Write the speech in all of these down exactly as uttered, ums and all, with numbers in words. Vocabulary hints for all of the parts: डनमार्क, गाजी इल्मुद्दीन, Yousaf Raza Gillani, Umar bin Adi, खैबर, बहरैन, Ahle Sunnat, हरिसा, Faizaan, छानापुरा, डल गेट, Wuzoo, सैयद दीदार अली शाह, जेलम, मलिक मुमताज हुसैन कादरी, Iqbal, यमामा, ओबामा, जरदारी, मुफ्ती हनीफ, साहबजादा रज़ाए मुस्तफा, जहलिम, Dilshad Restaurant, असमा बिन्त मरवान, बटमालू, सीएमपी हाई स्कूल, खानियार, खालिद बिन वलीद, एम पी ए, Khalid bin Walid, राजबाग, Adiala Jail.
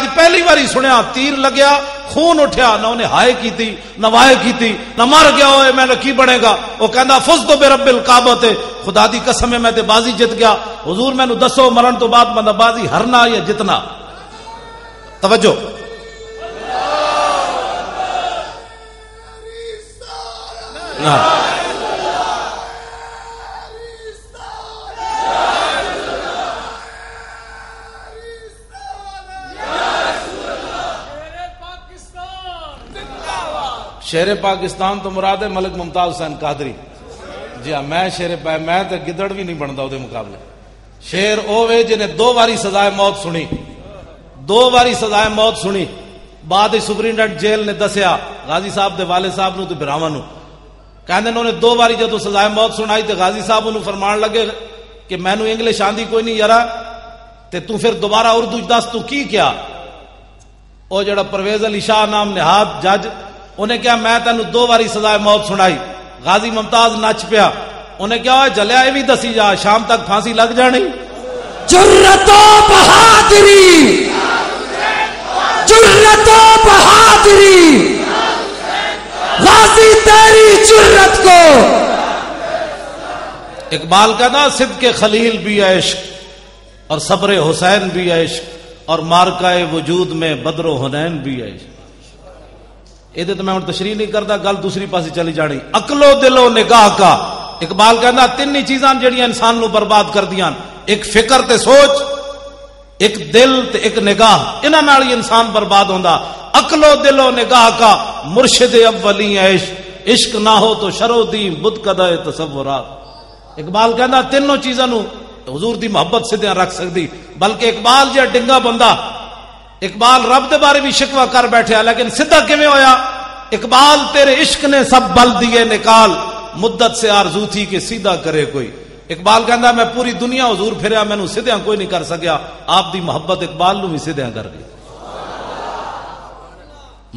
आज पहली बारी सुनिया तीर लग्या, खून उठा, ना उन्हें हाय की थी, ना वाय की थी, ना मर गया होए मैंने की बनेगा। वो कहना फुस तो बे रब्बिल काबा ते, खुदा दी कसम है मैं ते बाजी जित गया। हुजूर मैनू दसो मरण तो बाद मैं बाजी हरना या जितना? तवज्जो। ना शेर पाकिस्तान तो मुराद है मलिक मुमताज हुसैन कादरी जी हाँ। मैं शेर पा मैं तो गिदड़ भी नहीं बनता उसके मुकाबले। शेर ओ वे जिन्हें दो बारी सजाए मौत सुनी, दो बारी सजाए मौत सुनी। बाद सुपरिटेंडेंट जेल ने दसिया गाजी साहब के वाले साहब न बिरावां कहते उन्हें दो बारी जो सजाए मौत सुनाई तो गाजी साहब उन्होंने फरमान लगे कि मैनू इंग्लिश आंधी कोई नहीं यारा, ते तू फिर दोबारा उर्दू दस तू की क्या। वह जरा परवेज अली शाह नाम निहाद जज उन्हें क्या मैं तेन दो बारी सजाए मौत सुनाई। गाजी मुमताज नच पिया, उन्हें क्या जलिया भी दसी जा शाम तक फांसी लग जानी। जुर्रतो बहादुरी, जुर्रतो बहादुरी, गाजी तेरी जुर्रत को। इकबाल का ना सिद्ध के खलील भी है इश्क और सब्र हुसैन भी है इश्क और मारकाए वजूद में बदरो हुनैन भी है इश्क। ये तो मैं हम तशरी नहीं करता, गल दूसरी पासे चली जानी। अकलो दिलो निगाह का इकबाल कहना तीन ही चीजा जड़ियां इंसान नू बर्बाद कर दियां, एक फिक्र ते सोच, एक दिल ते एक निगाह। इन्हां नाल ही इंसान बर्बाद होंदा। अकलो दिलो निगाह का मुर्शिद अव्वली इश्क, इश्क ना हो तो शरोदी बुदकदा तसव्वुरात। इकबाल कहना तीनों चीजा नू हुजूर दी मोहब्बत सिद्धियां रख सकदी। बल्कि इकबाल जिहा डिंगा बंदा इकबाल रब के बारे भी शिकवा कर बैठे, लेकिन सीधा किवें होया। इकबाल तेरे इश्क ने सब बल दिए निकाल, मुद्दत से आरजू थी कि सीधा करे कोई। इकबाल कहता मैं पूरी दुनिया हुजूर फिरया, मैनू सीधा कोई नहीं कर सकिया। आप दी मोहब्बत इकबाल नू भी सीधा कर गई।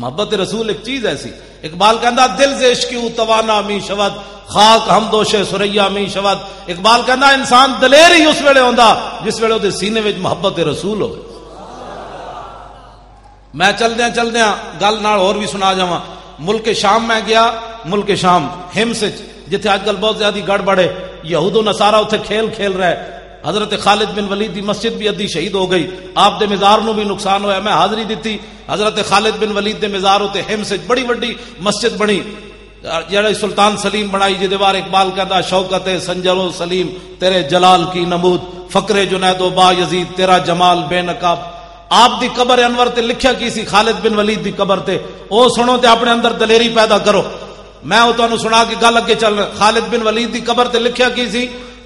मोहब्बत रसूल एक चीज ऐसी। इकबाल कहता दिल से इश्क ऊ तवाना मी शवद, खाक हमदोशे सुरैया मी शवद। इकबाल कहता इंसान दलेर ही उस वेले होंदा जिस वेले उहदे सीने विच मोहब्बत रसूल हो। मैं चलद्या चलद्या गल नाल होर भी सुना जावा। मुल्क शाम मैं गया, मुल्क शाम हिम्स जिथे अजकल बहुत ज्यादा गड़बड़ है, यहूदो नसारा उथे खेल खेल रहा है। हजरत खालिद बिन वलीद की मस्जिद भी अद्धी शहीद हो गई, आप दे मज़ार नू भी नुकसान होया। मैं हाजरी दी, हजरत खालिद बिन वलीद के मज़ार उत्ते हिम्स बड़ी वड्डी मस्जिद बनी जड़ी सुल्तान सलीम बनाई, जिदे बार इकबाल कहता शौकत है संजरो सलीम तेरे जलाल की नमूद, फकरे जुनैदो बायजीद तेरा जमाल बेनकाब। आप दी कबर अनवर ते लिखा की सी खालिद बिन वलीद दी कबर ते, ओ सुनो ते अपने अंदर दलेरी पैदा करो। मैं तुहानू सुना के गल अगे चल। खालिद बिन वलीद दी कबर ते लिखा की सी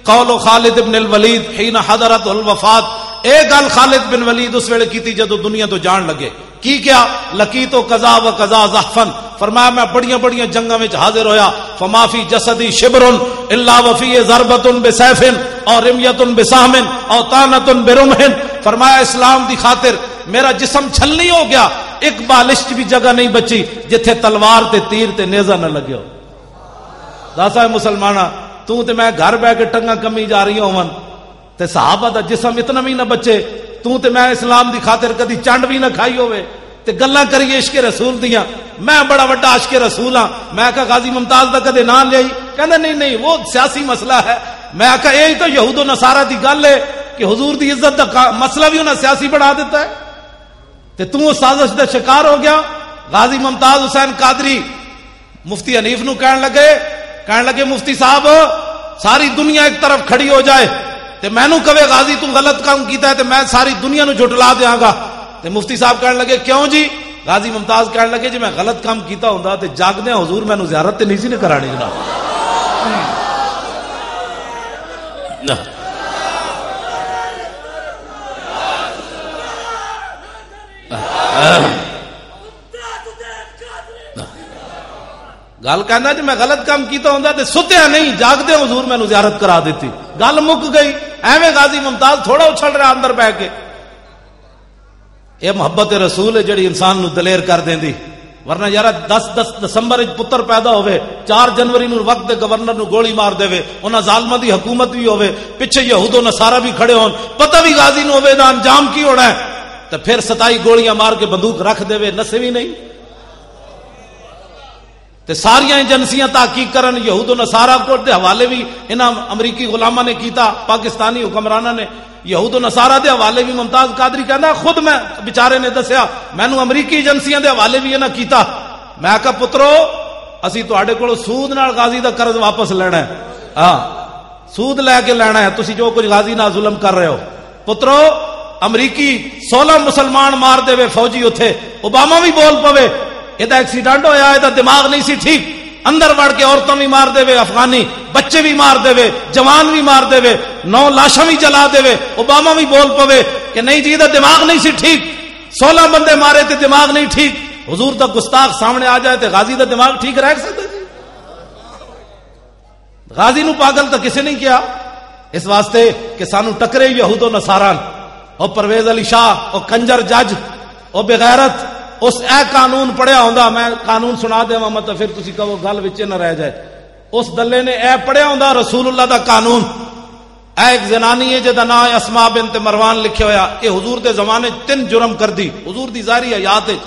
कौलो खालिद इब्न अल वलीद हिना हज़रत अल वफात। ए गल खालिद बिन वलीद उस वेले की थी जदों दुनिया तो जान लगे। की क्या लकीतो कजा व कजा ज़हफन, फरमाया मैं बड़िया बड़िया जंगा विच हाजिर होया। फमाफी जसदी शिबरुन इल्ला वफी ज़रबतुन बिसैफिन और रिमयतुन बिसाहमिन और तानतुन बिरुमहिन। फरमाया इस्लाम की खातिर मेरा जिसम छलनी हो गया, एक बालिश्त भी जगह नहीं बची जिथे तलवार ते तीर ते नेजा न लगे हो। दासा मुसलमाना तू ते मैं घर बह के टंगा कमी जा रही होवन ते सहाबा दा जिसम इतना भी ना बचे। तू ते मैं इस्लाम की खातिर कदी चंड भी ना खाई होवे ते गल्ला करिए इश्के रसूल दियां। मैं बड़ा वड्डा इश्के रसूल हाँ। मैं कहा गाजी मुमताज दा कदे ना लियाई, कहंदा नहीं नहीं वो सियासी मसला है। मैं कहा यही तो यहूदो नसारा की गल है कि हुजूर दी इज्जत का मसला भी उन्हें सियासी बढ़ा देता है ते तू साजिश का शिकार हो गया। गाजी मुमताज हुसैन कादरी मुफ्ती हनीफ नू कहन लगे, कहन लगे मुफ्ती साहब सारी दुनिया एक तरफ खड़ी हो जाए ते मैनू कवे गाजी तू गलत काम कीता है ते मैं सारी दुनिया नू झुटला देंगा। ते मुफ्ती साहब कहन लगे क्यों जी। गाजी मुमताज कहन लगे जी मैं गलत काम कीता हुंदा ते जागदे हुजूर मैनू ज़ियारत ते नहीं सी ना करानी जनाब। गल कहना जी मैं गलत काम किया होंदा ते सुत्या नहीं जागदे हुजूर मैनू ज़ियारत करा देती। गल मुक गई। एवें गाजी मुमताज थोड़ा उछल रहा अंदर बह के। यह मुहब्बत रसूल है जिहड़ी इंसान नू दलेर कर देंदी। वरना यार दस दस दसंबर पुत्र पैदा होवे, चार जनवरी नू वक्त गवर्नर नू गोली मार देवे, उन्हां जालमां दी हुकूमत भी होवे, पिछे यहूदो नसारा भी खड़े होन, पता भी गाजी नू होवे ना अंजाम की होना है। तो फिर सताई गोलियां मार के बंदूक रख देवे नसे भी नहीं। तो सारिया एजेंसियां तहकीक करन, यहूद नसारा को दे हवाले भी इन्होंने अमरीकी गुलामा ने किया, पाकिस्तानी हुक्मराना ने यहूद नसारा के हवाले भी मुमताज कादरी कहना खुद मैं बेचारे ने दसिया मैनू अमरीकी एजेंसियां के हवाले भी इन्हें किया। मैं कहा पुत्रो असी तुहाडे कोलों सूद नाल गाजी का कर्ज वापस लेना है, हाँ सूद लैके लेना है, तुसी जो कुछ गाजी नाल जुल्म कर रहे हो। पुत्रो अमरीकी सोलह मुसलमान मार देवे फौजी, उत्थे ओबामा भी बोल पवे इहदा एक्सीडेंट होया इहदा दिमाग नहीं सी ठीक, अंदर वड़ के औरतों भी मार देवे, अफगानी बच्चे भी मार देवे, जवान भी मार देवे, नौ लाशा भी जला देवे। ओबामा भी बोल पवे कि नहीं जी इहदा दिमाग नहीं सी ठीक, सोलह बंदे मारे तो दिमाग नहीं ठीक। हुजूर दा गुस्ताख सामने आ जाए तो गाजी दा दिमाग ठीक रह सकता जी? गाजी नू पागल तो किसी नहीं किया, इस वास्ते कि सानू टकरे यहूदो नसारा और परवेज अली शाह और कंजर जज और बेगैरत उस ए कानून पढ़िया होंदा। मैं कानून सुना देवां मत फिर तुसी कहो गल विच ना रह जाए। उस दल्ले ने ए पढ़िया होंदा रसूलुल्लाह दा कानून। ए एक जनानी है जिहदा नाम असमा बिन्त मरवान लिखे होया, ये हुजूर दे जमाने तीन जुर्म कर दी, हुजूर दी जारी हयात विच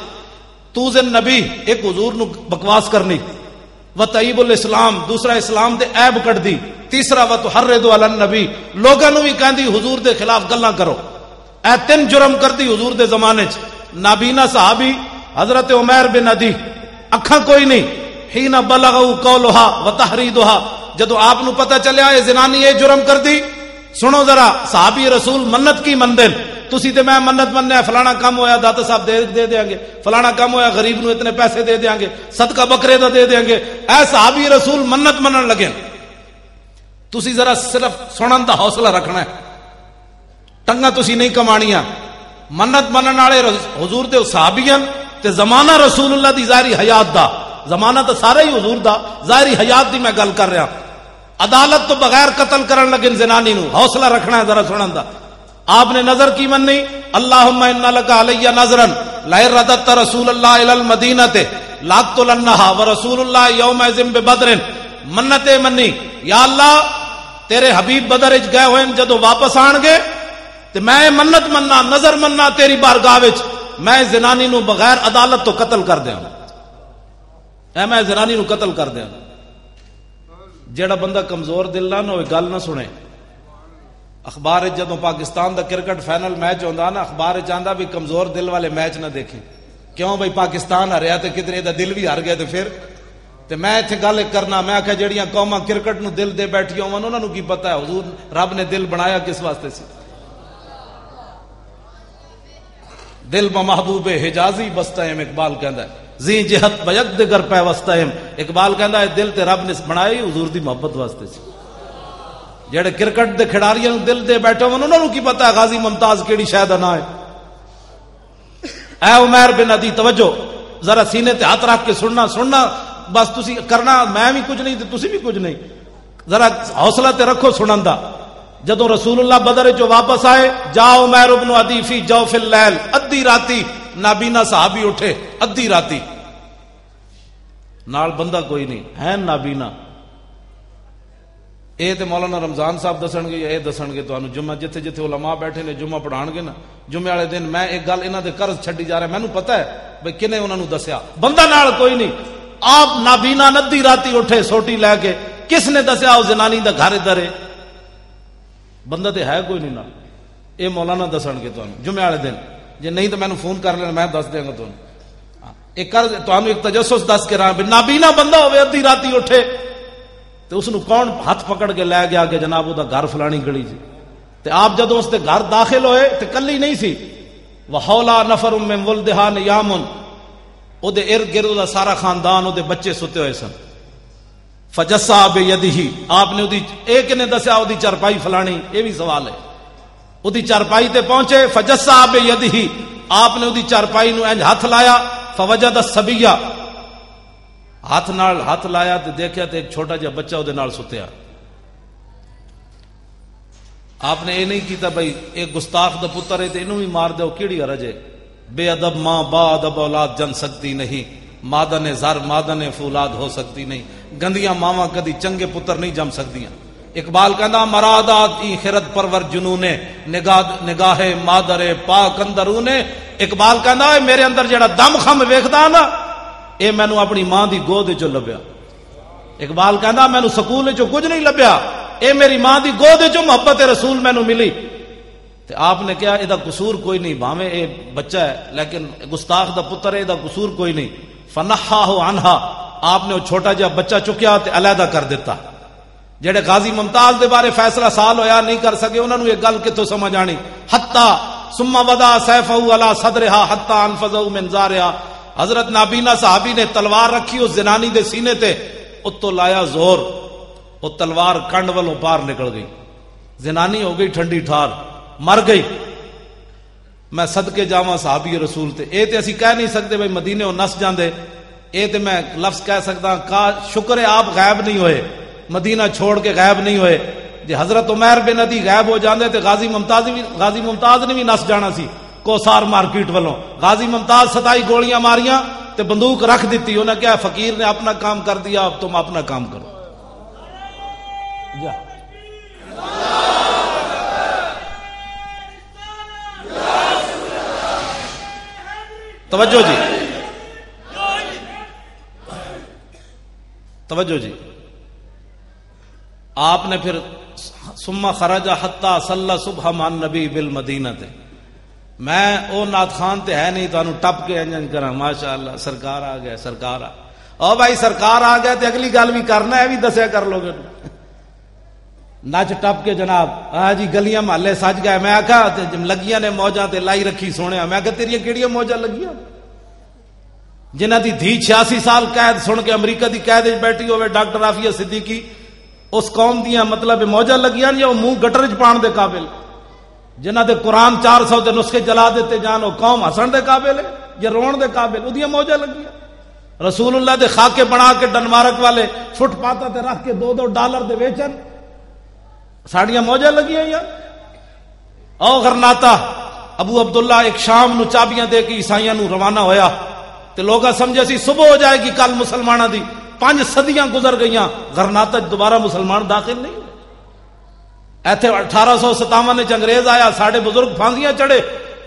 तूज़े नबी एक हुजूर नू बकवास करनी, व तईबुल इस्लाम दूसरा इस्लाम दे ऐब कट दी, तीसरा व तुहर्रिदु अलन नबी लोगों नू भी कहंदी हुजूर दे खिलाफ गल्लां करो। ऐ तीन जुर्म कर दी हुजूर दे जमाने च। नाबीना साहबी हजरत उमर बिन अदी अखा कोई नहीं हीना बलगू कौलुहा व तहरीदुहा, जदों आप नू पता चलिया ये जनानी ये जुर्म कर दी। सुनो जरा साहबी रसूल मन्नत की मंदे तुसी ते मैं मन्नत मन्ने फलाना काम होया दाता साहब दे दे देंगे, फलाना काम होया गरीब नू इतने पैसे दे देंगे, सदका बकरे दा दे देंगे। ऐ सहाबी रसूल मन्नत मनन लगे। तुसी जरा सिर्फ सुनन दा हौसला रखना है, टंगा तुसी नहीं कमानियां। मन्नत मनन वाले हुजूर दे सहाबीयन ते जमाना रसूलुल्लाह दी जारी हयात दा, जमाना तो सारा ही हुजूर दा, जारी हयात दी मैं गल कर रहा। अदालत तो बगैर कतल करन लगे जनानी नू, हौसला रखना है जरा सुनन दा। आपने नजर की मन्नी अल्लाहुम्मा इन्ना लका अलैया नजरन लैर रदत रसूलुल्लाह इलल मदीनते लाक्तुलन्नहा व रसूलुल्लाह यौम अज़िम बदरिन। मन्नते मन्नी या अल्लाह तेरे हबीब बदर च गए होए जदों वापस आएंगे ते मैं मन्नत मन्ना नजर मन्ना तेरी बारगाह विच मैं जनानी नू बगैर अदालत तो कतल कर देवां, ऐ मैं जनानी नू कतल कर देवां। जेड़ा बंदा कमजोर दिल ना होए गल ना सुने। अखबार जदों पाकिस्तान का क्रिकेट फाइनल मैच होता ना अखबार चाहता भी कमजोर दिल वाले मैच ना देखें, क्यों भाई पाकिस्तान हारिया तो किधरे इहदा दिल भी हार गया। तो फिर तो मैं इत्थे गल करना, मैं आख्या जड़ियां कौमां क्रिकेट नूं दिल दे बैठियां होवन उन्हां नूं की पता है हुजूर रब ने दिल बनाया किस वास्ते सी। दिल ब महबूबे हिजाजी बस्ताएम इकबाल कहंदा है, जी जिहत बयद गर पै वस्ताएम। इकबाल कहंदा है दिल तो रब ने बनाया ही हुजूर दी मुहब्बत वास्ते सी। जेड़े क्रिकेट के खिडारियों दिल दे बैठे हो उन्होंने की पता है गाजी मुमताज केड़ी शह दा नाम है। ऐ उमर बिन अदी तवज्जो जरा सीने ते हाथ रख के सुनना सुनना बस तुसी करना, मैं भी कुछ नहीं तुसी भी कुछ नहीं, जरा हौसला ते रखो सुनन दा। जदों रसूलुल्लाह बदर चो वापस आए जाओ उमर बिन अदी फी जौफिल लैल अद्धी राती नाबीना साहबी उठे, अद्धी राती नाल बंदा कोई नहीं है नाबीना। ये तो मौलाना रमजान साहब दसणगे या ये दसणगे तुहानू जुम्मा जिथे जिथे उलमा बैठे ने जुम्मा पढ़ाणगे ना जुम्मे वाले दिन मैं एक गल इन्हां दे कर्ज छड्डी जा रहा है। मैनू पता है भाई किने उन्होंने दसिया, बंदा नाल कोई नहीं। आप नाबीना नद्दी राती उठे सोटी लैके, किसने दसिया उस जनानी दा घर इधर है, बंदा तो है कोई नहीं ना। ये मौलाना दसणगे तुहानू जुम्मे वाले दिन, जे नहीं तो मैनू फोन कर लेना मैं दस देंगा तुहानू। एक कर्ज तुहानू एक तजस्सुस दस के रहा नाबीना बंदा होवे अद्धी राती उठे तो उसनू कौन हाथ पकड़ के लै गया कि जनाब उहदा घर फलानी गली जी। तो आप जदों उसके घर दाखिल होए तो कली नहीं सी, वहौला नफर मिन वल्दिहा नियामुन उहदे इर्द गिर्द उहदा सारा खानदान उहदे बच्चे सुते होए सन। फजस्सा बियदिही आपने उहदी इह किने दस्या उहदी चारपाई फलानी, यह भी सवाल है। उहदी चारपाई ते पहुंचे फजस्सा बियदिही आपने उहदी चारपाई नू इंज हाथ लाया फवजद सबीया हाथ नाल हाथ लाया तो देखा तो एक छोटा जिहा बच्चा उहदे नाल सुत्या। आपने यह नहीं किया भाई एक गुस्ताख दा पुत्र है तो इनू भी मार दो, केड़ी अरज है। बेअदब माँ बाअदब औलाद जन सकती नहीं, मादने ज़र मादने फूलाद हो सकती नहीं। गंदियां मावां कदी चंगे पुत्र नहीं जम सकदियां। इकबाल कहना मरादात ई खिरत परवर जुनूने निगाह निगाहे मादरे पाक अंदरूने। इकबाल कहना मेरे अंदर जेड़ा दम खम वेखदा ना ये मैनू अपनी मां की गोद चो लभ्या। इकबाल कहना मैनू स्कूल चो कुछ नहीं लभ्या, ये मेरी मां की गोद चो मुहब्बत रसूल मैनू मिली। ते आपने कहा एदा कसूर कोई नहीं, भावे ये बच्चा है लेकिन गुस्ताख दा पुत्र है, एदा कसूर कोई नहीं। फनहा हो अनहा, आपने वो छोटा जहा बच्चा चुकया ते अलहदा कर दिता। जेडे गाजी मुमताज के बारे फैसला साल होया नहीं कर सके, उन्होंने ये गल कितों समझ आनी। हत्ता सुम्मा वदा सैफहू अला सदरिहा हत्ता अनफजहू मिन ज़ारिहा। हजरत नाबीना साहबी ने तलवार रखी उस जनानी के सीने ते, उत्तों लाया जोर, वो तलवार कंड वालों पार निकल गई, जनानी हो गई ठंडी ठार, मर गई। मैं सदके जावा साहबी रसूल ते। ये तो असी कह नहीं सकते भाई मदीने वो नस जाते, ये तो मैं लफ्ज कह सकता का शुक्र है आप गायब नहीं होए, मदीना छोड़ के गायब नहीं हुए। जे हजरत उमर बिन अदी गायब हो जाते तो गाजी मुमताज भी गाजी मुमताज ने भी नस जाना सी। कोसार मार्केट वालों गाजी मुमताज सताई गोलियां मारियां तो बंदूक रख दी। उन्हें क्या फकीर ने अपना काम कर दिया, अब तुम अपना काम करो। जा तवज्जो जी, तवज्जो जी। आपने फिर सुम्मा खराजा हत्ता सल्ला सुबह मान नबी बिल मदीना ते। मैं ओ नाथ खान ते है नहीं तो टप के इंजन करा, माशाअल्लाह सरकार आ गया, सरकार आ। ओ भाई सरकार आ गया तो अगली गल भी करना है भी दस्या कर लोगे। नच टप के जनाब हाँ जी गलियां महल सज गए। मैं आखा लगिया ने मौजा ते लाई रखी सोने। मैं आखा तेरिया केड़िया मौजा लगिया, जिन्हों की धी छियासी साल कैद सुन के अमरीका की कैद बैठी हो। डॉक्टर आफिया सिद्दीकी उस कौम दियां मतलब मौजा लगियां या मुंह गटर च पाने के काबिल, जिन्हों के कुरान चार सौ के नुस्खे जला दिते जान, वह कौम हसन के काबिल है या रोण के काबिल। वो मौजा लगियां रसूलुल्लाह के खाके बना के डनमार्क वाले फुटपाथा ते रख के दो दो डालर दे वेचन, साड़ियां मौजा लगियां। या ओ गरनाता अबू अब्दुल्ला एक शाम नू चाबियां दे के ईसाइयां नू रवाना होया ते लोग समझे सी सुबह हो जाएगी कल मुसलमाना दी। पांच सदियां गुजर गई, गरनाता दोबारा मुसलमान दाखिल नहीं। इतने अठारह सौ सतावन च अंग्रेज आया, साढ़े बुजुर्ग फांसियां चढ़े,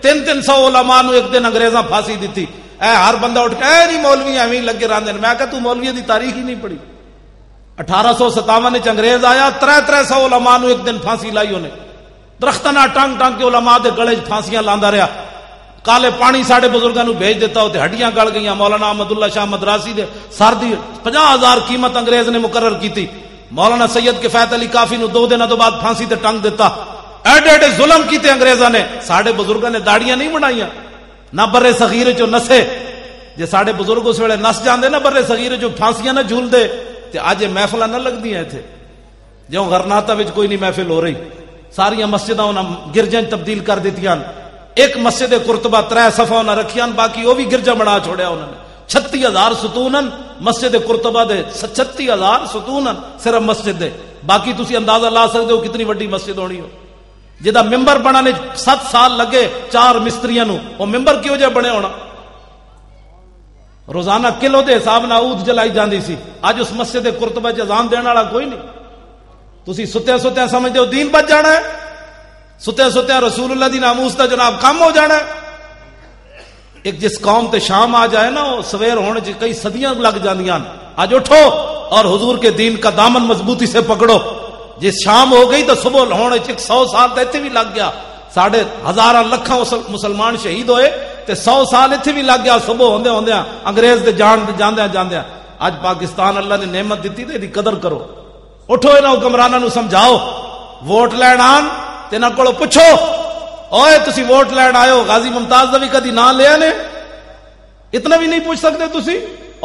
तीन तीन सौ उलमा नू एक दिन अंग्रेजा फांसी दी। हर बंदा उठ के नहीं मौलवी एवं लगे रहिंदे। मैं कहा तू मौलविया की तारीख ही नहीं पढ़ी। अठारह सौ सतावन च अंग्रेज आया, त्रै त्रै सौ उलमा नू एक दिन फांसी लाई। उन्हें दरख्त ना टंग टंग के उलमा के गले फांसियां लांदा रहा। काले पानी साढ़े बुजुर्गों भेज दिता, उसे हड्डियां गल गई। मौलाना अहमद उल्ला शाह मदरासी दे सर दी पचास हजार कीमत अंग्रेज ने मुकर्रर की। मौलाना सैयद के फैज अली काफी नू दो दिनों तो बाद फांसी ते टंग दिता। एडे एडे जुलम कीते अंग्रेजों ने। साढ़े बुजुर्गों ने दाड़ियां नहीं बनाईयां, ना बर्रे सगीरे चो नसे। जे साढ़े बुजुर्ग उस वेले नस जाते ना बर्रे सगीरे चो फांसियां ना झूलते ते अज महफिलां ना लगदियां। इत्थे जिउं गरनाता विच कोई नहीं महफिल हो रही, सारियां मस्जिदां उन्हां गिरजां तब्दील कर दित्तियां। एक मस्जिद कुरतबा त्रै सफा उन्हें रखियान, बाकी वो भी गिरजा बना छोड़िया उन्होंने। छत्ती हजार सतूनन मस्जिद कुरतबा दे, छत्ती हजार सतूनन सिर्फ मस्जिद दे। बाकी तुसी अंदाजा ला सकते हो कितनी वड्डी मस्जिद होनी हो। जिदा मिंबर बनाने सात साल लगे चार मिस्त्रियां नू, वो मिंबर क्यों जे बने होना। रोजाना किलो के हिसाब नाल ऊद जलाई जाती सी। अज उस मस्जिद कुरतबा च अजान देने वाला कोई नहीं। तुसी सुत्या सुत्या समझते हो दीन बच जाना है। सुत्या सुत्या रसूलुल्लाह दी नामूस दा जनाब कम हो जाना है। एक जिस कौम ते शाम आ जाए ना, वो सवेर होने च कई सदियां लग जांदियां। आज उठो और हुजूर के दीन का दामन मजबूती से पकड़ो। जिस शाम हो गई तो सुबह होने च सौ साल इत्थे भी लग गया। साढ़े हजारां लखां मुसलमान शहीद होए ते सौ साल इत्थे भी लग गया। सुबह होंदे होंदे अंग्रेज दे जान जांदे जांदे। आज पाकिस्तान अल्लाह ने नेमत दित्ती ते इहदी कदर करो। उठो इन्हां हुक्मरानां नूं समझाओ, वोट लैण आण ते ना कोलो पुछो ओए तुसी वोट लैण आयो। गाजी मुमताज का भी कदी ना लिया ने, इतना भी नहीं पूछ सकते तुसी।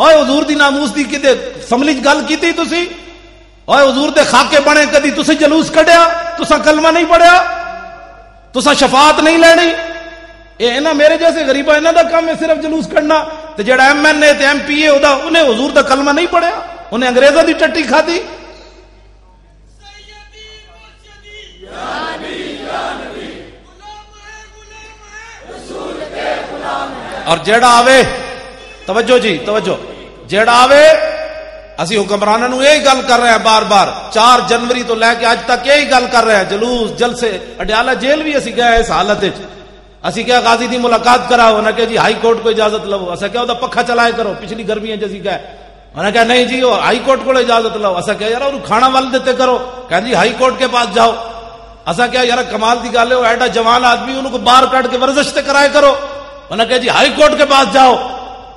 ओए हुजूर दी नामूस दी किदे समली गल कीती तुसी। ओए हुजूर दे खाके बने कदी तुसी जलूस कढ़िया, तुसा कलमा नहीं पढ़िया, तुसा शफात नहीं लेनी। ये ना मेरे जैसे गरीबा इन्हां दा काम है सिर्फ जलूस कढ़ना। ते जेड़ा एम एन ए ते एम पी ए ओदा उन्हें हुजूर दा कलमा नहीं पढ़िया, उन्हें अंग्रेजों दी टट्टी खाधी। और जेड़ा आवे तवज्जो जी, तवज्जो, जेड़ा आवे असी हुक्मरानों नूं यही गल कर रहे हैं बार बार, चार जनवरी तो लैके अज तक यही गल कर रहे हैं। जलूस जलसे अडियाला जेल भी असी गए इस हालत विच, असी क्या गाजी की मुलाकात कराओ, उन्हें कहा जी हाई कोर्ट को इजाजत लवो, असा क्या उहदा पखा चलाए करो, पिछली गर्मियां जी गए, उन्हें कहा नहीं जी वो हाई कोर्ट को इजाजत लवो, असा क्या यार खाना वाल देते करो, कह जी हाई कोर्ट के पास जाओ, असा क्या यार कमाल की गल है, एडा जवान आदमी उन्होंने बाहर कट के वर्जिश ते कराए करो, उन्हें कहा जी हाई कोर्ट के पास जाओ।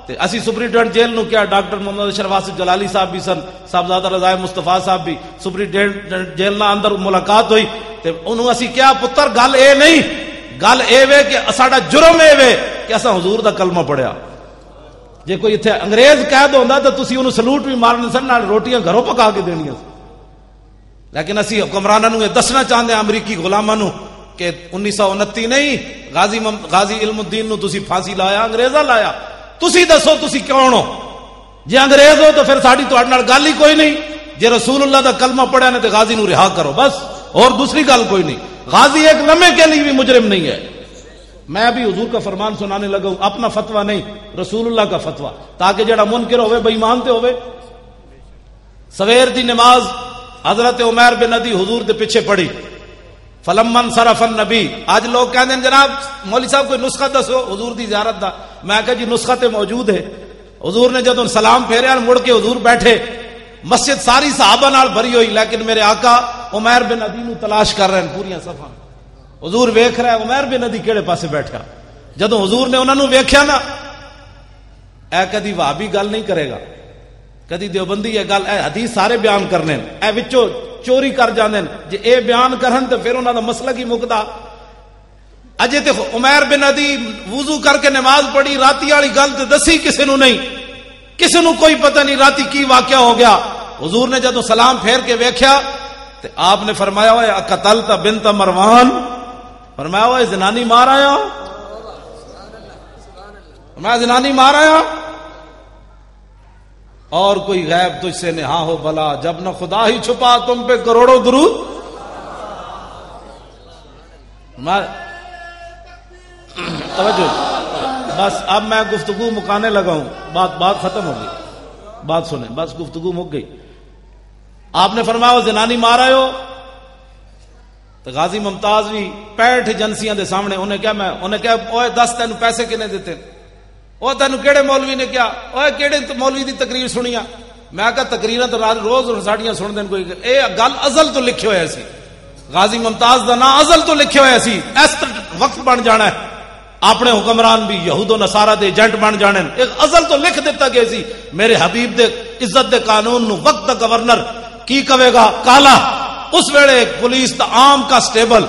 ते असी सुपरिटेंडेंट जेल नू क्या डॉक्टर मोहम्मद अशरफ वासिफ जलाली साहब भी सन, साहबजादा रज़ाए मुस्तफा साहब भी सुपरिटेंडेंट जेल ना अंदर मुलाकात हुई, ते उन्होंने असी क्या पुत्र गल ए नहीं, गल ए वे कि साडा जुर्म ए वे कि असा हुजूर दा कलमा पढ़िया। जे कोई इत्थे अंग्रेज कैद होंदा तो तुसी उन्होंने सलूट भी मारने सन, नाल रोटियां घरों पका के देनियां। लेकिन असी हुक्मरानों नू यह दसना चाहते हैं अमरीकी गुलामां नू कि उन्नीस सौ उनती नहीं गाजी गाजी इल्मुद्दीन नू तुसी फांसी लाया, अंग्रेजा लाया। तुसी दसो तुसी कौन हो? जे अंग्रेज हो तो फिर साडी तुहाडे नाल गल ही कोई नहीं। जे रसूलुल्लाह दा कलमा पढ़िया ने तो गाजी नू रिहा करो, बस और दूसरी गल कोई नहीं। गाजी एक लम्हे के लिए भी मुजरिम नहीं है। मैं अभी हुजूर का फरमान सुनाने लगा हूं, अपना फतवा नहीं, रसूलुल्लाह का फतवा, ताकि जेड़ा मुनकिर होवे बेईमान ते होवे। सवेर दी नमाज हजरत उमर बिन अदी हुजूर दे पिछे पढ़ी, फलमन सरफन नबी। आज लोग कहते हैं जनाब मौली साहब कोई नुस्खा दसो हुजूर दी ज़ियारत दा। मैं कहा जी नुस्खा तो मौजूद है। हुजूर ने जदों सलाम फेरिया मुड़ के हुजूर बैठे, मस्जिद सारी सहाबा नाल भरी हुई, लेकिन मेरे आका उमर बिन अदी नू तलाश कर रहे हैं पूरिया सफा। हुजूर वेख रहा है उमर बिन अदी केड़े पासे बैठा। जदों हुजूर ने उन्होंने वेख्या ना, ऐ कदी वहाबी गल नहीं करेगा, कदी देवबंदी है गल, ऐ हदीस सारे बयान करने, ऐ विचों चोरी कर जाते हैं। जे ये बयान करन तो फिर उन्होंने मसलक ही मुकदा। अजे तो उमर बिन अदी वुजू करके नमाज पढ़ी, राती वाली गल तो दसी किसी नू नहीं, किसी नू कोई पता नहीं राती की वाकया हो गया। हुजूर ने जदों सलाम फेर के वेख्या तो आपने फरमाया हुआ कतलता बिन्त मरवान, फरमाया हुआ जनानी मार आया, मैं जनानी मार आया। और कोई गैब तुझसे नहा हो भला, जब न खुदा ही छुपा तुम पे करोड़ों दुरूद। तवज्जो, बस अब मैं गुफ्तगू मुकाने लगा हूं, बात बात खत्म हो गई, बात सुने, बस गुफ्तगू मुक गई। आपने फरमाया जनानी मार आयो। तो गाजी मुमताज भी पैंठ एजेंसियां दे सामने उन्हें क्या, मैं उन्हें क्या ओए दस तेन पैसे किने देते, और तेन केड़े मौलवी ने क्या, और केड़े मौलवी की तकरीर सुनिया। मैं क्या तकरीर तो रोज साड़ियां सुन दें, कोई गल अजल तो लिखे हुए सी। गाजी मुमताज का ना अजल तो लिखे हुए सी, इस वक्त बन जाना है। अपने हुक्मरान भी यहूदो नसारा के एजेंट बन जाने, एक अजल तो लिख दिता गया सी। मेरे हबीब दे इज्जत दे कानून नू वक्त का गवर्नर की कहेगा काला। उस वेले पुलिस का आम कांस्टेबल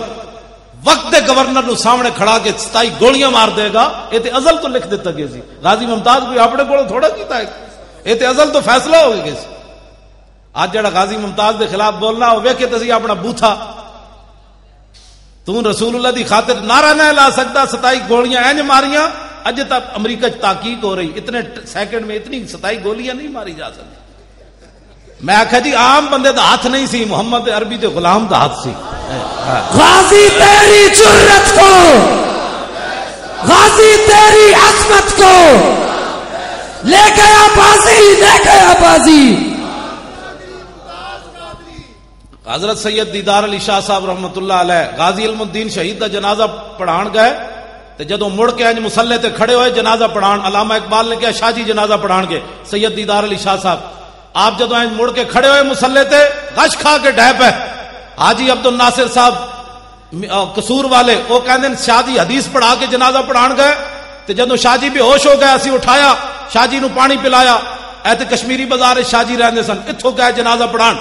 वक्त के गवर्नर को सामने खड़ा के सताई गोलियां मार देगा। ये तो अजल तो लिख दिता गया। गाजी मुमताज कोई अपने को थोड़ा किया, ये तो अजल तो फैसला हो गया। आज जरा गाजी मुमताज के खिलाफ बोलना हो वेखे तो अपना बूथा, तू रसूलुल्लाह की खातिर नारा ना ला सकता। सताई गोलियां इंज मारियां, अज तक अमरीका ताकीक हो रही, इतने सैकंड में इतनी सताई गोलियां नहीं मारी जा सकती। मैं आखा जी आम बंदे का हाथ नहीं सी, मोहम्मद अरबी के गुलाम का हाथ सी। गाजी तेरी जुर्रत को, गाजी तेरी अजमत को ले गया बाजी, ले गया बाजी। हजरत सैयद दीदार अली शाह साहब रहमतुल्लाह अलैह गाजी इल्मुद्दीन शहीद का जनाजा पढ़ान गए तो जदों मुड़ के अंज मुसल्ले ते खड़े होए जनाजा पढ़ान, अलामा इकबाल ने कहा शाह जी जनाजा पढ़ान गए सैयद दीदार अली शाह साहब। आप जदों अंज मुड़ के खड़े होए मुसल्ले ते, गश खा के डह पे हाजी अब्दुल नासिर साहब कसूर वाले, वो कहते शाह जी हदीस पढ़ा के जनाजा पढ़ान गए तो जदों शाह जी बेहोश हो गए असी उठाया, शाह जी नू पानी पिलाया। ऐ ते कश्मीरी बाजार शाह जी रहंदे सन, इत्थों गए जनाजा पढ़ान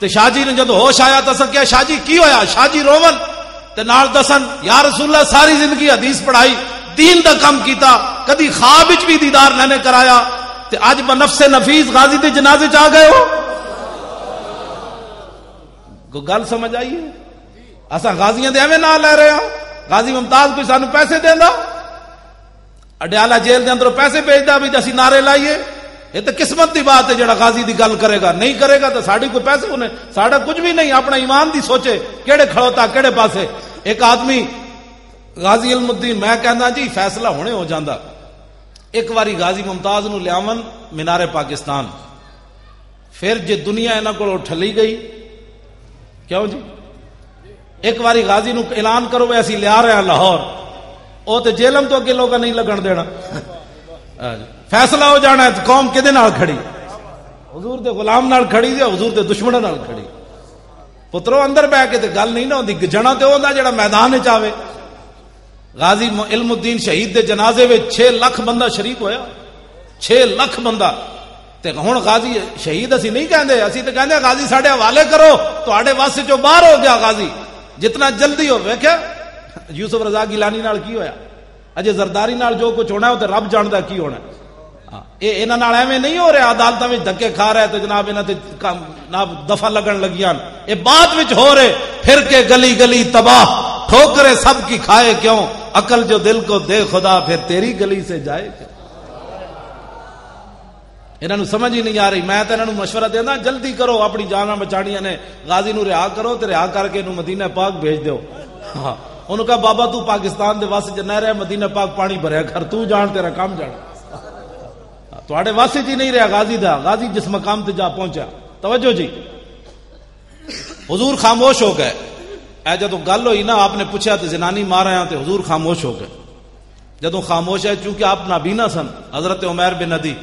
तो शाह जी ने जदों होश आया तो असां क्या शाह जी की होया, शाह जी रोवन ते नाल दसन या रसूलल्लाह सारी जिंदगी हदीस पढ़ाई, दीन दा काम कीता, कदी ख्वाब विच भी दीदार ना ने कराया, ते अज बनफसे नफीस गाजी दे जनाजे च आ गए हो। तो गल समझ आई है? असा गाजियां दे एवें ना लै रहे हैं। गाजी मुमताज कोई सानू पैसे देंदा, अडियाला जेल के अंदरों पैसे भेजदा भी असीं नारे लाइए। ये तो किस्मत की बात है, जड़ा गाजी की गल करेगा, नहीं करेगा तो साड़ी कोई पैसे होने, साड़ा कुछ भी नहीं। अपना ईमान की सोचे केड़े खड़ोता केड़े पासे। एक आदमी गाजी इल्मुद्दीन, मैं कहना जी फैसला होने हो जाता। एक बारी गाजी मुमताज नू लियावन मीनारे पाकिस्तान, फिर जो दुनिया इन्हों को ठली गई क्यों जी। एक बारी गाजी नू ऐलान करो भी असी लिया रहे लाहौर, वो तो जेलम तो अगे लोगों नहीं लगन देना, फैसला हो जाना है कौम किदे नाल खड़ी, हुजूर दे गुलाम नाल खड़ी या हुजूर दे दुश्मन नाल खड़ी। पुत्रो अंदर बह के गल नहीं ना होंदी, गजणा तो होंदा जिहड़ा मैदान च आवे। गाजी इल्मुद्दीन शहीद के जनाजे में छे लख बंदा शरीक होया, छे लख बंदा। ते हुण गाजी शहीद असी नहीं कहते, असी तो कहते गाजी साढ़े हवाले करो, तुहाडे वास्ते चो बाहर हो गया गाजी जितना जल्दी हो। वेख्या यूसुफ रजा गिलानी नाल की होया, अजे जरदारी नाल जो कुछ होना है तो रब जानदा की होना। इन्हां नाल एवें नहीं हो रहा, अदालतां विच धक्के खा रहा है तो जनाब इन्हां ते जनाब दफा लगन लगियां, ये बाद विच हो रहे। फिर के गली गली तबाह, ठोकरे सब की खाए क्यों, अकल जो दिल को दे खुदा फिर तेरी गली से जाए क्यों। इन्हां नू समझ ही नहीं आ रही। मैं तो इन्हां नू मशवरा देना जल्दी करो, अपनी जान बचाणियां ने, गाजी नू रिहा करो तो रिहा करके इन्हू मदीना पाक भेज दो। हाँ उन्होंने कहा बाबा तू पाकिस्तान के वास्ते ज नहीं रहा, मदीना पाक पानी भरिया घर, तू जान तेरा काम जाना, थोड़े वास्ते जी नहीं रहा गाजी दा। गाजी जिस मकाम से जा पहुंचा, तवज्जो जी। हुजूर खामोश हो गए। ए जदों गल हुई ना, आपने पूछा तो जनानी मारा है तो हुजूर खामोश हो गए। जदों खामोश है चूंकि आप नाबीना सन, हजरत उमर बिन अदी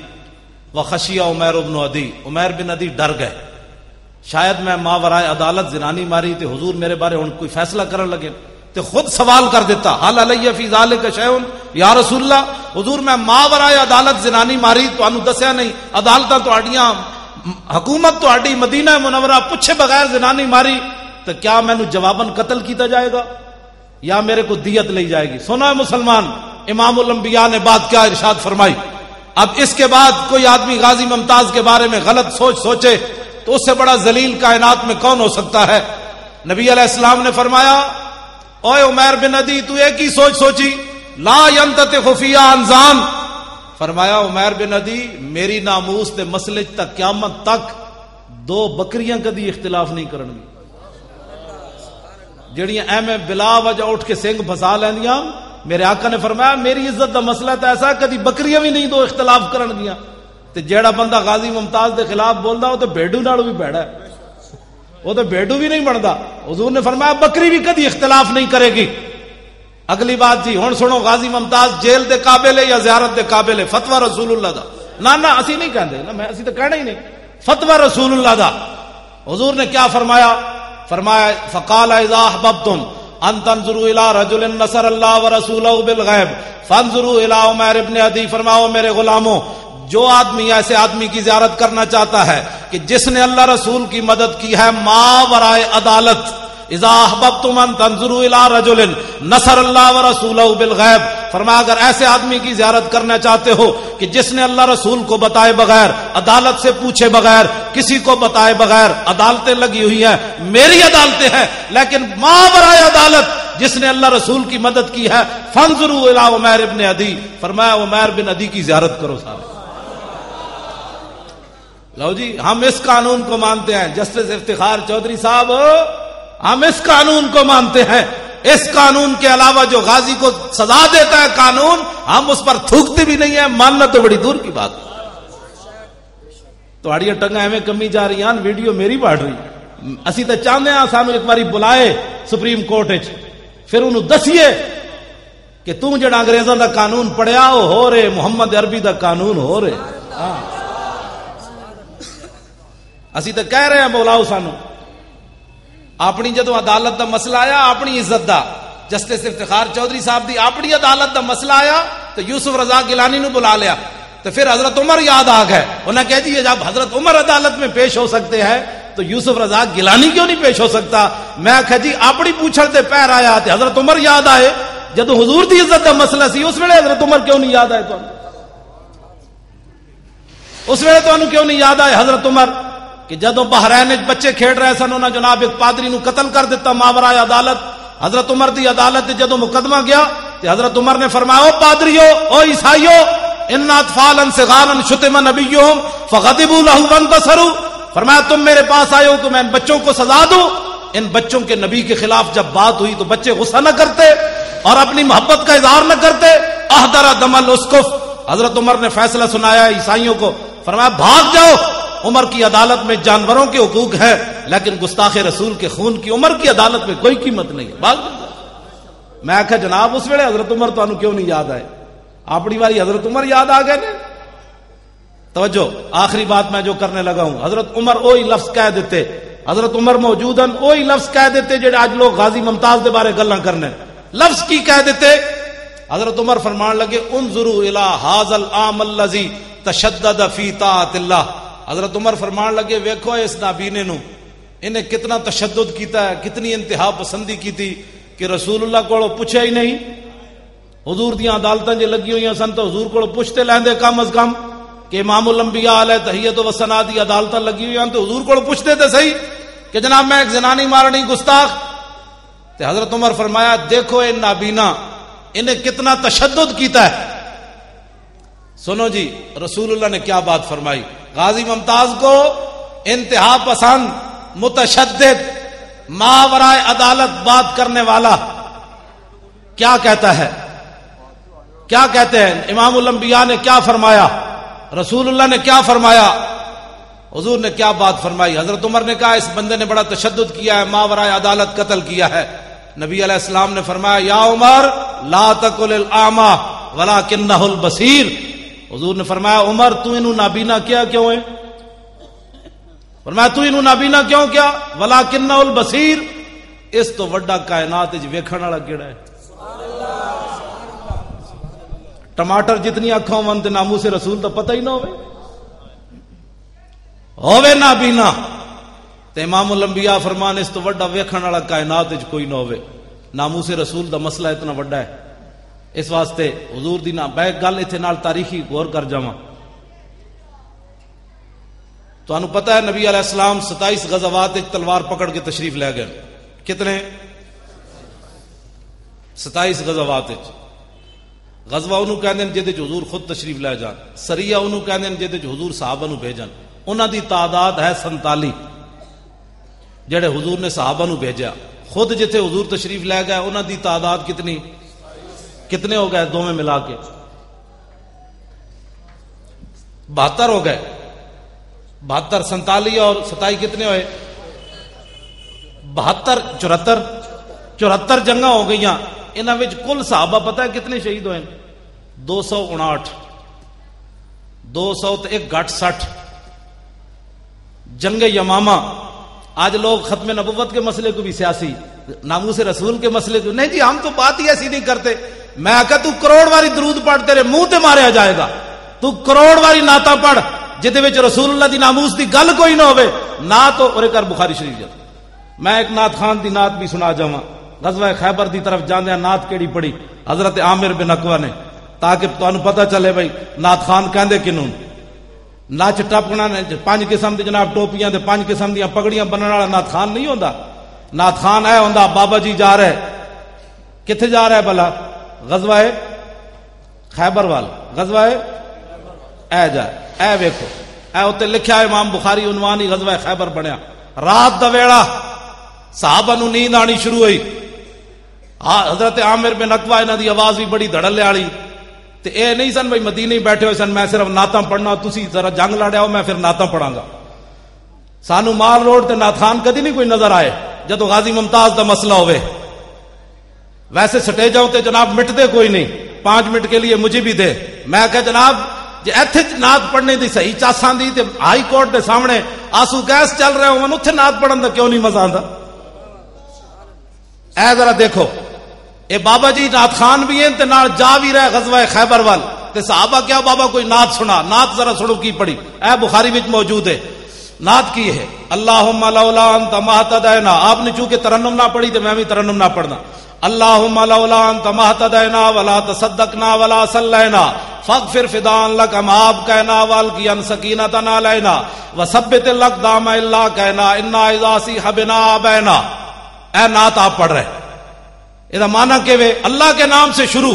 व खशिया उमर बिन अदी, उमर बिन अदी डर गए, शायद मैं मावराए अदालत जनानी मारी तो हुजूर मेरे बारे हुण कोई फैसला करन लगे। तो खुद सवाल कर दिता, हल अलैया फी ज़ालिका शैउन या रसूलल्लाह, हुजूर मैं मावराए अदालत जनानी मारी, तुहानू दस्या नहीं, अदालतां तुहाडियां हुकूमत तुहाडी मदीना मुनव्वरा पुछे बगैर जनानी मारी, तो क्या मैनू जवाबन कतल किया जाएगा या मेरे को दियत ली जाएगी। सुना है मुसलमान, इमामुल अंबिया ने बात क्या इरशाद फरमाई। अब इसके बाद कोई आदमी गाजी मुमताज के बारे में गलत सोच सोचे तो उससे बड़ा जलील कायनात में कौन हो सकता है। नबी अलैहिस्सलाम ने फरमाया, ओए उमर बिन अदी तू एक ही सोच सोची, ला यंतते खुफिया अनजान। फरमाया उमर बिन अदी मेरी नामूस के मसले तक क्यामत तक दो बकरियां कभी इख्तिलाफ नहीं करनगी, जड़ियां एवें बिला वजह उठ के सिंह फसा लैंदियां। मेरे आका ने फरमाया मेरी इज्जत का मसला तो ऐसा कभी बकरियां भी नहीं दो इख्तिलाफ करनगियां। ते जेड़ा बंदा गाजी मुमताज के खिलाफ बोलता वह तो भेडू नाल भी भैड़ा है, वह तो भेडू भी नहीं बनता। हुजूर ने फरमाया बकरी भी कभी इख्तिलाफ नहीं करेगी। अगली बात जी हुण सुनो, गाजी मुमताज जेल दे काबिल है या ज़ियारत दे काबिल है, फतवा रसूलुल्लाह दा। ना ना असी नहीं कहते ना, मैं असी तो कहना ही नहीं, फतवा रसूलुल्लाह दा। हुजूर ने क्या फरमाया, फरमाया फकाल इज़ा अहबब्तुम अन तंज़ुरू इला रजुलिन नसर अल्लाह व रसूलहु बिल गैब फंज़ुरू इला उमर इब्न अदी। फरमाओ मेरे गुलामों, जो आदमी ऐसे आदमी की ज़ियारत करना चाहता है कि जिसने अल्लाह रसूल की मदद की है मा वराए अदालत, फरमा अगर ऐसे आदमी की ज़ियारत करना चाहते हो कि जिसने अल्लाह रसूल को बताए बगैर, अदालत से पूछे बगैर, किसी को बताए बगैर, अदालतें लगी हुई हैं, मेरी अदालतें हैं, लेकिन मा वराए अदालत जिसने अल्लाह रसूल की मदद की है, फंजुरू इला उमर इब्न अदी। फरमाया उमर बिन अदी की ज़ियारत करो साहब। लो जी हम इस कानून को मानते हैं, जस्टिस इफ्तिखार चौधरी साहब हम इस कानून को मानते हैं। इस कानून के अलावा जो गाजी को सजा देता है कानून, हम उस पर थूकते भी नहीं है, मानना तो बड़ी दूर की बात। तो आड़िया टंगा एवं कमी जा रही हैं, वीडियो मेरी बढ़ रही। असी तो चाहते हैं सानू एक बारी बुलाए सुप्रीम कोर्ट इच, फिर उन्होंने दसीए कि तू जो अंग्रेजों का कानून पढ़िया हो, हो रहे मुहम्मद अरबी का कानून हो रहे। असी तो कह रहे हैं बुलाओ सानू। अपनी जो अदालत का मसला आया, अपनी इज्जत का, जस्टिस इफ्तिखार चौधरी साहब की अपनी अदालत का मसला आया तो यूसुफ रजा गिलानी ने बुला लिया। तो फिर हजरत उमर याद आ गए, उन्हें कह दिया जब हजरत उमर अदालत में पेश हो सकते हैं तो यूसुफ रजा गिलानी क्यों नहीं पेश हो सकता। मैं आखिया जी अपनी पूछड़ से पैर आया तो हजरत उमर याद आए, जदों हुजूर की इज्जत का मसला सी उस वेले हजरत उमर क्यों नहीं याद आए, तो उस वेले तुहानू क्यों नहीं याद आए हजरत उमर कि जदों बहरैन बच्चे खेड रहे सन, उन्होंने जनाब एक पादरी नू कतल कर दिता मावराए अदालत। हजरत उमर की अदालत जदों मुकदमा गया तो हजरत उमर ने फरमाया ओ पादरियो, ओ ईसाईयो, इन्ना अतफालन सिगारन शुतिम नबिय्युहुम फगदिबू लहु वंतसरू। फरमाया तुम मेरे पास आए हो तो मैं इन बच्चों को सजा दूं। इन बच्चों के नबी के खिलाफ जब बात हुई तो बच्चे गुस्सा न करते और अपनी मोहब्बत का इजहार न करते। अहदरा दमल उसकुफ, हजरत उमर ने फैसला सुनाया ईसाइयों को, फरमाया भाग जाओ उमर की अदालत में जानवरों के हुकूक है, लेकिन गुस्ताखे रसूल के खून की उमर की अदालत में कोई कीमत नहीं है। बात मैं आखा जनाब उस वेले हजरत उमर तो क्यों नहीं याद आए, आपड़ी बारी हजरत उमर याद आ गए ने। तवज्जो, आखिरी बात मैं जो करने लगा हूं, हजरत उमर वही लफ्ज कह देते, हजरत उमर मौजूदन वही लफ्ज कह देते जो आज लोग गाजी मुमताज के बारे गल्ला करने, लफ्ज की कह देते। हजरत उमर फरमान लगे उन्जुरू इला हाजल आम अल्लज़ी तशद्दद फी ताअतिल्लाह। हजरत उमर फरमान लगे वेखो इस नाबीने नू, इन्हें कितना तशद्दुद कीता है, कितनी इंतहा पसंदी की थी कि रसूलुल्लाह को पूछा ही नहीं। हुजूर दी अदालतां जे लगी हुई सन तो हुजूर को पूछते लैंदे कम अज कम कि इमामुल अंबिया अलैहि तहियत व सना दी अदालतां लगी हुई तो हुजूर को पूछते तो सही कि जनाब मैं एक जनानी मारनी गुस्ताख। तो हजरत उमर फरमाया देखो ये नाबीना इन्हें कितना तशद्दुद कीता है। सुनो जी रसूलुल्लाह ने क्या बात फरमाई, गाजी मुमताज को इंतहा पसंद, मुतशद्दिद, मावराए अदालत बात करने वाला क्या कहता है, क्या कहते हैं, इमामुल अंबिया ने क्या फरमाया, रसूलुल्लाह ने क्या फरमाया, हुजूर ने क्या बात फरमाई। हजरत उमर ने कहा इस बंदे ने बड़ा तशद्दुद किया है, मावराए अदालत कत्ल किया है। नबी अलैहिस्सलाम ने फरमाया या उमर ला तकुलिल आमा वलाकिन्नहुल बसीर। हुजूर ने फरमाया उमर तू इनू नाबीना क्या क्यों है, फरमाया तू इनू नाबीना क्यों क्या, वलाकिन्नहुल बसीर, इस तो वड्डा कायनात विच वेखण वाला केड़ा है। टमाटर जितनी अखा होवन ते नामू से रसूल तो पता ही ना होवे होवे नाबीना। ते इमामुल अंबिया फरमान इस तो वड्डा वेखण वाला कायनात विच कोई ना होवे। नामूस रसूल दा मसला इतना वड्डा है, इस वास्ते हुजूर दी ना बैक गल इथे नाल तारीखी गौर कर जावां। तुहानू पता है नबी अलैहिस्सलाम सताईस गज़वात विच तलवार पकड़ के तशरीफ लै गए, कितने सताईस गज़वात विच। गजवा उन्होंने कहते हैं जिहदे च हुजूर खुद तशरीफ लै जान, सरिया उन्होंने कहते हैं जिहदे च हुजूर साहबा नू भेजन। उन्हां दी तादाद है संताली जेड़े हुजूर ने साहबा नू भेजा, खुद जिथे हुजूर तशरीफ लै गए उन्हां दी तादाद कितनी, कितने हो गए, दोवें मिला के बहत्तर हो गए, बहत्तर संताली और सताई कितने हुए बहत्तर, चौहत्तर, चौहत्तर जंगा हो गई। इन्हां विच कुल साहबा पता है कितने शहीद हुए, दो सौ उनाहठ, दो सौ तो एक घट सठ। जंग यमामा आज लोग खत्म नबुव्वत के मसले को भी सियासी, नामूस रसूल के मसले को नहीं जी हम तो बात ही ऐसी नहीं करते। मैं आका तू करोड़ वारी दरूद पढ़ तेरे मुंह ते मारिया जाएगा, तू करोड़ वारी नाता पढ़ जिदे विच रसूलुल्लाह दी नामूस दी गल कोई ना होवे ना तो ओरे कर बुखारी शरीफ जा। मैं एक नात खान दी नात भी सुना जावा, गजवा खैबर दी तरफ जांदे नात केड़ी पड़ी हजरत आमिर बिन अकवा ने, ताकि तुहानू पता चले भाई नात खान कहंदे किनू। नच टपकना ने पांच किस्म की जनाब टोपियां, पांच किस्म दी पगड़ियां बनने वाला नात खान नहीं होता। नात खान है होंदा बाबा जी जा रहे, किथे जा रहा है भला, गजवाए खैबर वाल, गजवाए ऐ जा ऐ वेखो ऐ उत्ते लिखा है इमाम बुखारी उनवान ही गजवाए खैबर बनया। रात दा वेला साहबा नू नींद आनी शुरू हुई, हजरत आमिर बिन अकवा इन्हां दी आवाज भी बड़ी धड़ल्ले वाली, तो यह नहीं सन भाई मदीने ही बैठे हुए सन मैं सिर्फ नाता पढ़ना, तुसी जरा जंग लड़े आओ मैं फिर नाता पढ़ांगा। सानू माल रोड ते नाथान कदी नहीं कोई नजर आए जदों गाजी मुमताज दा मसला होवे। वैसे स्टेजां ते जनाब मिटते कोई नहीं, पांच मिनट के लिए मुझे भी दे। मैं कह जनाब जे इत्थे नात पढ़ने की सही चासां दी ते हाई कोर्ट के सामने आंसू गैस चल रहे होवन उत्थे नात पढ़न दा क्यों नहीं मजा आंदा। ऐ जरा देखो ए बाबा जी नात खान भी हैं ते नाल जा भी रहे गजवा खैबर वाल, ते साहबा क्या बाबा कोई नात सुना, नात जरा सुनो की पड़ी, ए बुखारी विच मौजूद है। नात की है अल्लाहुम्मा लौला अंत महतदैना, आपने चूंकि तरन्नुम ना पढ़ी तो मैं भी तरन्नुम ना पढ़ना। अल्लाहुम्मा लौला अंत महतदैना वला तसद्दकना वला सल्लैना फगफिर फिदान लक अमाब कहना वाल की अन सकीनतन अलैना वसब्बित लक दाम इल्ला कहना इन्ना इज़ा सीहबना बैना। ए नात आप पढ़ रहे, इदा माना के वे अल्लाह के नाम से शुरू,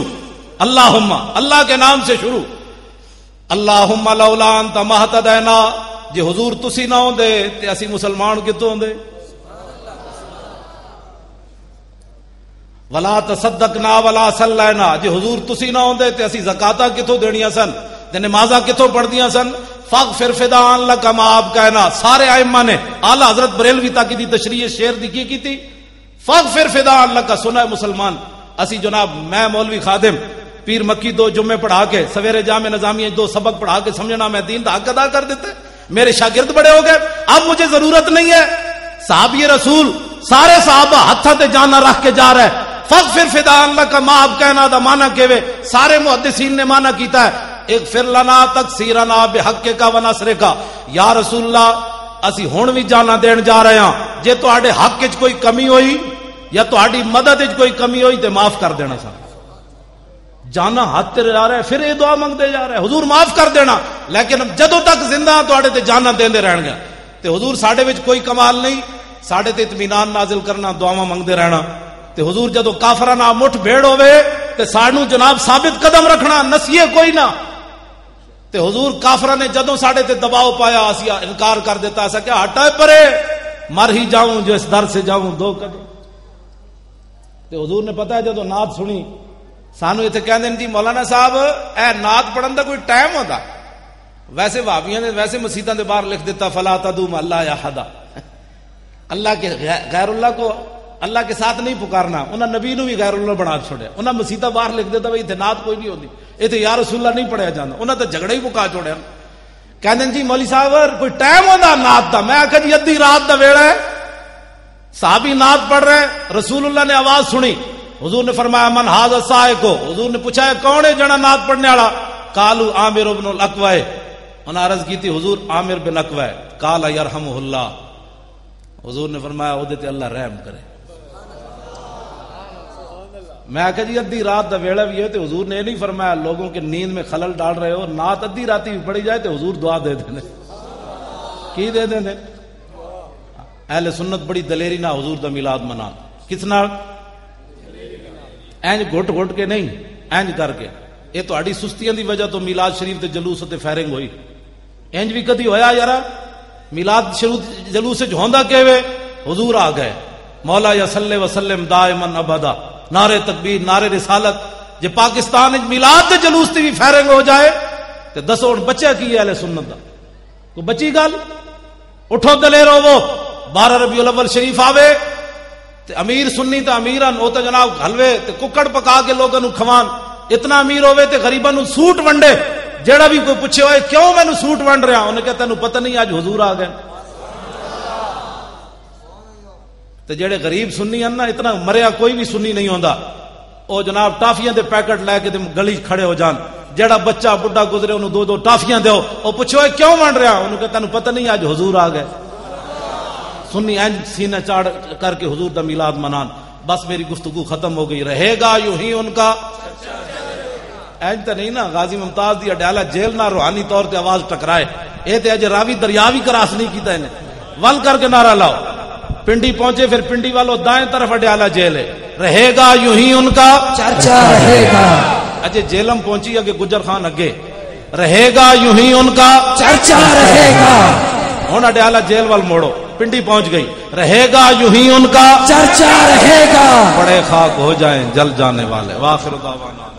अल्लाहुम्मा अल्लाह के नाम से शुरू, अल्लाहुम्मा लौला अंत महतदैना, जे हुजूर तुसी ना होंदे ते असी मुसलमान कितों होंदे। वला तसद्दकना वला सल्लैना, जे हुजूर तुसी ना होंदे ते असी ज़काता कितों देनियां सन, ते नमाज़ा कितों पढ़दियां सन। फग फिर फिदान लगा माफ कहना। सारे आइम्मा ने आला हजरत बरेलवी तक की तशरीह शेर दिखी की थी। फग फिर फिदान लगा सुना मुसलमान असी जनाब मैं मौलवी खादिम पीर मक्की दो जुम्मे पढ़ा के सवेरे जामे नजामिया दो सबक पढ़ा के समझना मैं दीन का हक अदा कर देते, मेरे शागिर्द बड़े हो गए, अब मुझे जरूरत नहीं है। साहब ये रसूल सारे साहबा हथा ते जाना रख के जा रहे। फग फिर फिदान लगा माफ कहना दा माना केवे सारे मुहद्दिसीन ने माना किया है एक फिर लाना तक सीराना बेहके का व नसरे का। या रसूल्ला असी हुण भी जाना देन जा रहे हैं, जे तुहाडे हक विच कोई कमी होई या तुहाडी मदद विच कोई कमी होई तो माफ कर देना। सा जाना हाथ ते जा रहा है फिर ये दुआ मंगते जा रहे हुजूर माफ कर देना, लेकिन जदों तक जिंदा तुहाडे ते जाना देंदे रहणगे ते हुजूर साडे विच कोई कमाल नहीं, साडे ते इत्मीनान नाजिल करना, दुआवां मंगते रहना। ते हुजूर जदों काफरां नाल मुठ भेड़ होवे ते सानू जनाब साबित कदम रखना, नसीए कोई ना। ते हुजूर काफरा ने जदों साढ़े ते दबाव पाया असी इनकार कर देता, ऐसा क्या हटाए परे मर ही जाऊं जो इस दर से जाऊं दो कदम। ते हुजूर ने पता है जदों नात सुनी सानू इत्थे कहंदे जी मौलाना साहब ए नात पढ़न दा कोई टाइम होंदा, वैसे वहाबियां ने वैसे मसीतां दे बाहर लिख दिता फला तदू अल्लाह या हदा, अल्लाह के गैरुल्लाह को अल्लाह के साथ नहीं पुकारना। उन्हें नबी नू भी गैरुल्लाह बना छोड़े, उन्हें मसीता बाहर लिख देता भाई इत्थे नात कोई नहीं होंदी, इत्थे या रसूलल्लाह नहीं पढ़िया जाता। उन्हें तो झगड़ा ही मुका छोड़िया। कहते जी मौली साहब कोई टाइम होंदा नात दा। मैं आखिया जी अद्धी रात दा वेला है, साहबी नात पढ़ रहे हैं, रसूलुल्लाह ने आवाज सुनी। हुजूर ने फरमाया मन हाज़ा साहिब को, हुजूर ने पूछा कौन है जना नात पढ़ने वाला। कालू आमिर बिन अकवा। उन्हें अर्ज की हुजूर आमिर बिन अकवा। काला यरहमुहुल्लाह। हुजूर ने फरमाया उहदे ते अल्लाह रहम करे। मैं आखिया जी अद्धी रात का वेला भी है तो हुजूर ने नहीं फरमाया लोगों के नींद में खलल डाल रहे हो, नात अद्धी रात भी पड़ी जाए तो हुजूर दुआ दे देने की दे देने। अहले सुन्नत बड़ी दलेरी ना हुजूर दा मिलाद मना। किस नाल? एंज घुट घुट के नहीं, एंज करके। ये तो आड़ी सुस्तियां दी वजह तो मिलाद शरीफ के जलूस ते फायरिंग हुई। इंज भी कदी होया यारा मिलाद शरीफ जलूस च होंदा केवे हुजूर आ गए मौला या सल्ले वसल्लम दायमन अबदा। नारे तकबीर नारे रिसालत जे पाकिस्तान मिलाद जलूस की भी फायरिंग हो जाए तो दसो हम बचा की है अहले सुन्नत दा कोई बची गल। उठो दलेर होवो, बारह रबीउल अव्वल शरीफ आवे ते अमीर सुन्नी तो अमीरन ओ तो जनाब हलवे ते कुकड़ पका के लोगों को खवान। इतना अमीर होवे ते गरीबां नू सूट वंडे। जेड़ा भी कोई पूछे होए क्यों मैनू सूट वंड रहा, उन्हें कहा तैनू पता नहीं अज हुजूर आ गए। तो जेड़े गरीब सुन्नी हैं ना इतना मरिया कोई भी सुन्नी नहीं होंदा, ओ जनाब टाफियां दे पैकेट लैके गली खड़े हो जान। जेड़ा बच्चा बुढ़ा गुजरे उन्होंने दो दो टाफियां दो, ओ पूछो क्यों बन रहा, उन्होंने कहा तैनू पता नहीं अज हुजूर आ गए। सुन्नी एंज सीना चाड़ करके हुजूर दा मिलाद मनान। बस मेरी गुफ्तगू खत्म हो गई। रहेगा यूं ही उनका एंज तो नहीं ना। गाजी मुमताज दी अडयाला जेल ना रूहानी तौर पर आवाज टकराए। ये तो अज रावी दरिया भी क्रॉस नहीं किया इन्हें। वल करके नारा लाओ। पिंडी पहुंचे फिर पिंडी वालों दाएं तरफ अडयाला जेल है। रहेगा यूं ही उनका चर्चा रहेगा। अजय जेलम पहुंची अगे गुजर खान अगे। रहेगा यूं ही उनका चर्चा रहेगा। हुण अडयाला जेल वाल मोड़ो। पिंडी पहुंच गई। रहेगा यूं ही उनका चर्चा रहेगा। बड़े खाक हो जाएं जल जाने वाले। वाखिर दावाना।